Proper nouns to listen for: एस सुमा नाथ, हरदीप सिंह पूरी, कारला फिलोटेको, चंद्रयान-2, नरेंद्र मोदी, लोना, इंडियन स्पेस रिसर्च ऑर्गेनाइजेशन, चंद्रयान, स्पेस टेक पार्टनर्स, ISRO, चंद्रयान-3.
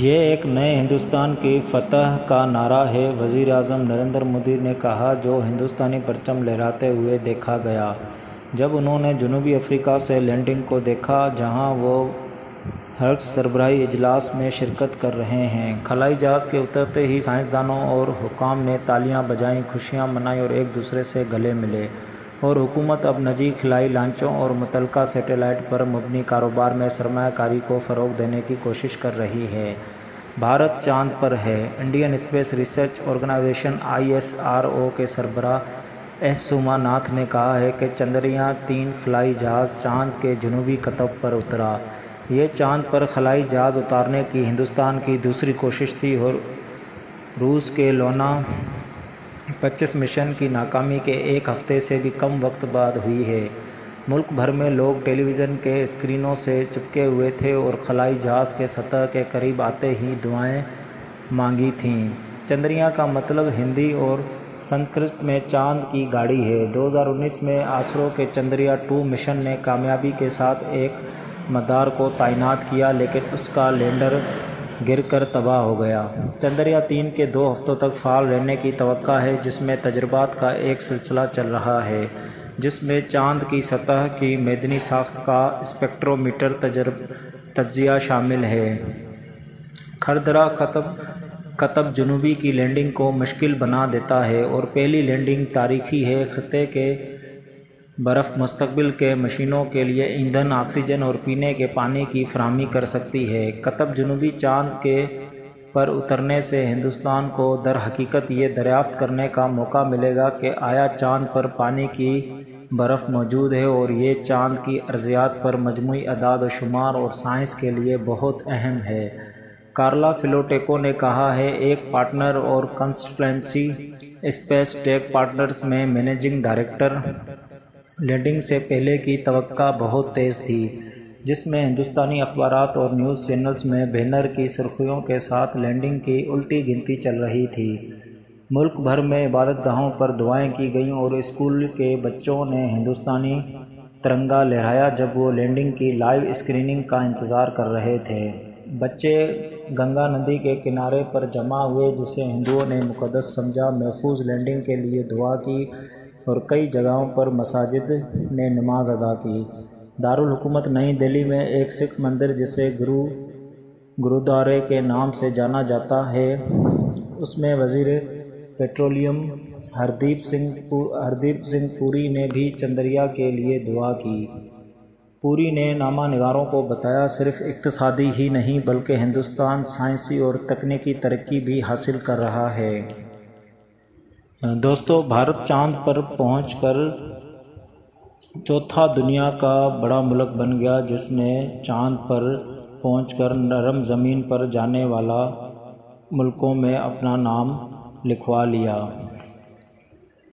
ये एक नए हिंदुस्तान की फतह का नारा है, वज़ीर आज़म नरेंद्र मोदी ने कहा, जो हिंदुस्तानी परचम लहराते हुए देखा गया जब उन्होंने जनूबी अफ्रीका से लैंडिंग को देखा, जहां वो हर्क सरबराही इजलास में शिरकत कर रहे हैं। खलाई जहाज़ के उतरते ही साइंसदानों और हुकाम ने तालियां बजाईं, खुशियां मनाई और एक दूसरे से गले मिले। और हुकूमत अब निजी खिलाई लांचों और मुतलका सैटेलाइट पर मबनी कारोबार में सरमायाकारी को फ़रोग देने की कोशिश कर रही है। भारत चांद पर है। इंडियन स्पेस रिसर्च ऑर्गेनाइजेशन ISRO के सरबराह एस सुमा नाथ ने कहा है कि चंद्रयान-3 खलाई जहाज़ चांद के जनूबी कतब पर उतरा। यह चांद पर खलाई जहाज़ उतारने की हिंदुस्तान की दूसरी कोशिश थी और रूस के लोना 25 मिशन की नाकामी के एक हफ्ते से भी कम वक्त बाद हुई है। मुल्क भर में लोग टेलीविज़न के स्क्रीनों से चिपके हुए थे और खलाई जहाज़ के सतह के करीब आते ही दुआएं मांगी थीं। चंद्रयान का मतलब हिंदी और संस्कृत में चांद की गाड़ी है। 2019 में आसरो के चंद्रयान-2 मिशन ने कामयाबी के साथ एक मदार को तैनात किया, लेकिन उसका लैंडर गिरकर तबाह हो गया। चंद्रयान-3 के 2 हफ्तों तक फाल रहने की तवक्का है, जिसमें तजर्बात का एक सिलसिला चल रहा है, जिसमें चांद की सतह की मैदनी साख्त का स्पेक्ट्रोमीटर तजिया शामिल है। खरदरा कतब जनूबी की लैंडिंग को मुश्किल बना देता है और पहली लैंडिंग तारीखी है। खत्े के बर्फ़ मुस्तकबिल के मशीनों के लिए ईंधन, ऑक्सीजन और पीने के पानी की फराहमी कर सकती है। कतब जनूबी चांद के पर उतरने से हिंदुस्तान को दर हकीकत ये दरियाफ्त करने का मौका मिलेगा कि आया चांद पर पानी की बर्फ़ मौजूद है और ये चांद की अर्जियात पर मजमुई अदाद शुमार और साइंस के लिए बहुत अहम है। कारला फिलोटेको ने कहा है, एक पार्टनर और कंसल्टेंसी स्पेस टेक पार्टनर्स में मैनेजिंग डायरेक्टर, लैंडिंग से पहले की तवक्का बहुत तेज़ थी, जिसमें हिंदुस्तानी अखबारात और न्यूज़ चैनल्स में बैनर की सुर्खियों के साथ लैंडिंग की उल्टी गिनती चल रही थी। मुल्क भर में इबादतगाहों पर दुआएं की गईं और स्कूल के बच्चों ने हिंदुस्तानी तिरंगा लहराया जब वो लैंडिंग की लाइव स्क्रीनिंग का इंतज़ार कर रहे थे। बच्चे गंगा नदी के किनारे पर जमा हुए, जिसे हिंदुओं ने मुकद्दस समझा, महफूज लैंडिंग के लिए दुआ की और कई जगहों पर मसाजिद ने नमाज अदा की। दारुल हुकूमत नई दिल्ली में एक सिख मंदिर, जिसे गुरुद्वारे के नाम से जाना जाता है, उसमें वज़ीर पेट्रोलियम हरदीप सिंह पूरी ने भी चंद्रयान के लिए दुआ की। पूरी ने नामा निगारों को बताया, सिर्फ इक्तसादी ही नहीं बल्कि हिंदुस्तान साइंसी और तकनीकी तरक्की भी हासिल कर रहा है। दोस्तों, भारत चांद पर पहुंचकर चौथा दुनिया का बड़ा मुल्क बन गया, जिसने चांद पर पहुंचकर नरम ज़मीन पर जाने वाला मुल्कों में अपना नाम लिखवा लिया।